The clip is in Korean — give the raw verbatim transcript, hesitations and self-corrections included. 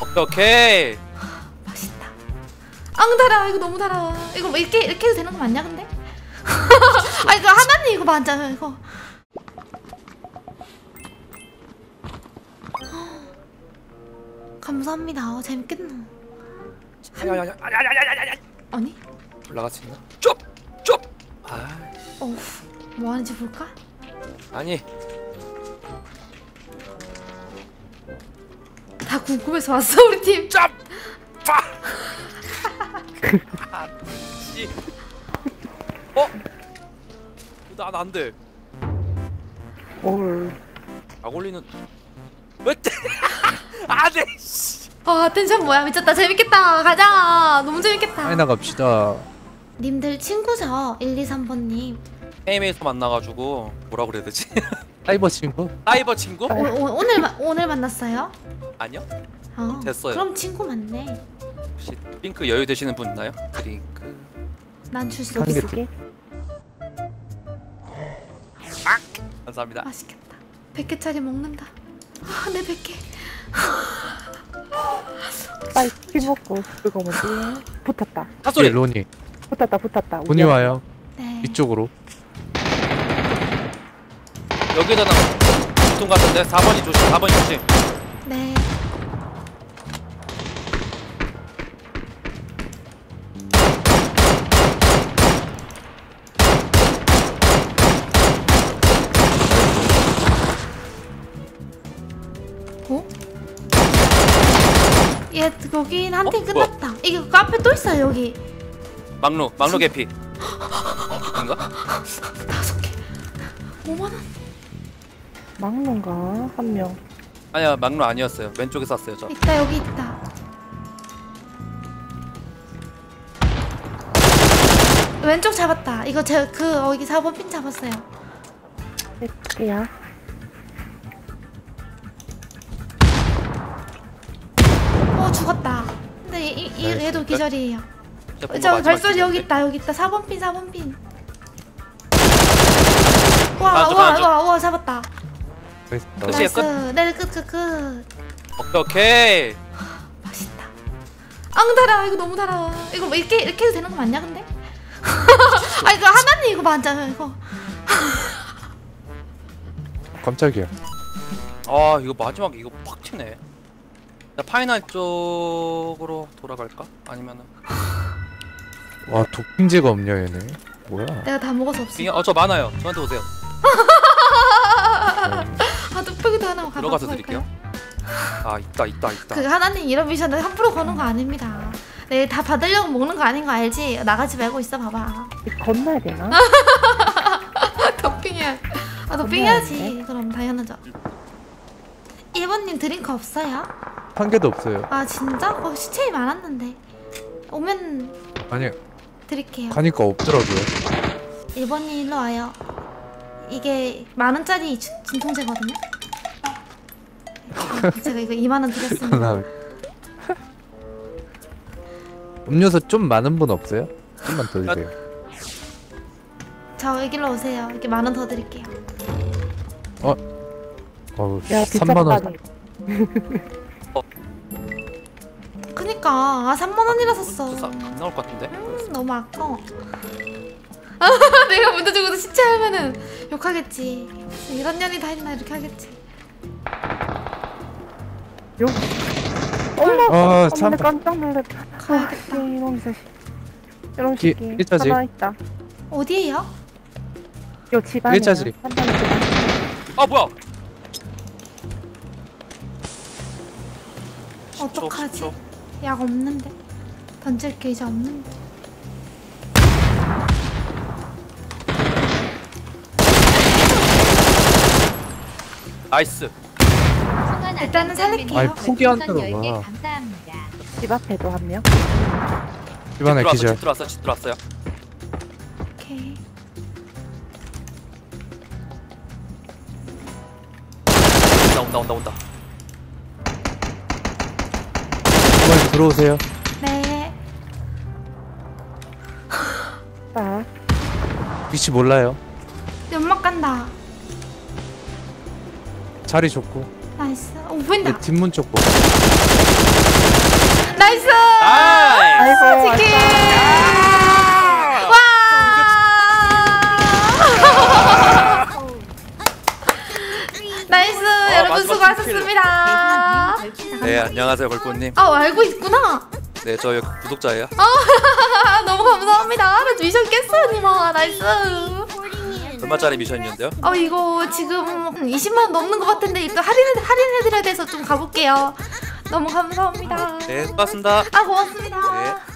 오케이 오케이. 맛있다. 앙 달아. 이거 너무 달아. 이거 뭐 이렇게 이렇게 해도 되는 거 맞냐 근데? 아 이거 하나님 이거 맞아 이거. 감사합니다. 어, 재밌겠노. 야야야야야야야야. 아니? 올라갔었나? 쩝! 쩝! 아. 어우, 뭐 하는지 볼까? 아니. 다 궁금해서 왔어 우리 팀. 쩝! 빠! 아, 씨. 어? 난 안 돼. 헐. 아골리는 왜 때? 아네 씨. 아 텐션 뭐야 미쳤다. 재밌겠다. 가자. 너무 재밌겠다. 빨리 나갑시다. 님들 친구죠? 일, 이, 삼 번님 게임에서 만나가지고 뭐라 그래야 되지? 사이버 친구? 사이버 친구? 오, 오, 오늘 마, 오늘 만났어요? 아니요. 어, 됐어요. 그럼 친구 맞네. 혹시 핑크 여유 되시는 분 있나요? 드링크. 난 줄 수 없어. 아! 감사합니다. 맛있겠다. 백 개짜리 먹는다. 아, 내 백 개. 빨리 피 먹고 그거 뭐지? 붙었다. 사소리 로니. 붙었다 붙었다. 로니 와요. 네. 이쪽으로. 여기다 나 보통 같은데 사 번이 조심. 사 번이 조심. 네. 얘 거긴 한 팀 어? 끝났다. 뭐야? 이게 그 앞에 또 있어요 여기. 막루 막루 개피. 뭔가? 다섯 개. 오만 원. 막루인가 한 명. 아니야 막루 아니었어요. 왼쪽에 쐈어요 저. 있다 여기 있다. 왼쪽 잡았다. 이거 제 그 어, 여기 사 번 핀 잡았어요. 됐지야. 어 죽었다. 근데 이, 이, 얘도 기절이에요. 저 발소리 여기 있다 여기 있다. 사 번 핀 사 번 핀. 우와 우와 우와 우와 잡았다. 나이스. 네 끝 끝 끝. 오케이 오케이. 맛있다. 앙 달아. 이거 너무 달아. 이거 뭐 이렇게 이렇게 해도 되는 거 맞냐 근데? 아 이거 하나님 이거 맞아 이거. 깜짝이야. 아 이거 마지막 이거 팍 치네. 나 파이널 쪽으로 돌아갈까? 아니면은 와 독빙제가 없냐 얘네. 뭐야? 내가 다 먹어서 없어. 어 저 많아요. 저한테 오세요. 아 독병이도 하나 가져갈까요? 들어가서 드릴게요. 아 있다 있다 있다. 그 하나님 이런 미션은 함부로 거는 거 아닙니다. 네 다 받으려고 먹는 거 아닌 거 알지? 나가지 말고 있어 봐봐. 건너야 되나? 독빙이야. 아 독빙해야지. 그럼 당연하죠. 일 번님 드링크 없어요? 한 개도 없어요. 아 진짜? 어 시체이 많았는데. 오면 아니 드릴게요. 가니까 없더라고요. 일 번이 일로 와요. 이게 만원짜리 진통제거든요? 제가 이거 이만 원 드렸습니다. 음료수 좀 많은 분 없어요? 좀만 더 주세요. 저 여기로 오세요. 이렇게 만 원 더 드릴게요. 어? 어우 삼만 원. 그니까 아 삼만 원이라서 써. 안 나올 것 같은데? 음 너무 아까워. 아, 내가 먼저 죽어서 시체 하면은 욕하겠지. 이런 년이 다 있나 이렇게 하겠지. 욕? 엄마! 참 깜짝 놀랐다. 가야겠다. 이런 새끼. 이런 새끼 하나 있다. 어디에요? 요 집안에. 일 차지. 아 뭐야? 어떡하지? 저, 저. 약 없는데? 던질 게 이제 없는데? 나이스! 일단은 살릴게요. 아니 포기한다고 봐. 집 앞에도 한 명? 집 안에 기절. 집 들어왔어 집 들어왔어요. 오케이. 온다 온다 온다 온다. 들어오세요. 네. 아. 위치 몰라요. 연막 간다. 자리 좋고. 나이스. 오, 보인다. 뒷문 쪽 보고. 나이스. 나이스. 나이스. 치킨. 아 와. 나이스. 어, 여러분 수고하셨습니다. 네, 안녕하세요, 벌꽃님. 아, 알고 있구나. 네, 저 구독자예요. 아, 너무 감사합니다. 미션 깼어요, 님아. 나이스. 얼마짜리 미션이었는데요? 어, 이거 지금 이십만 원 넘는 것 같은데 일단 할인, 할인해드려야 돼서 좀 가볼게요. 너무 감사합니다. 네, 고맙습니다. 아, 고맙습니다. 네.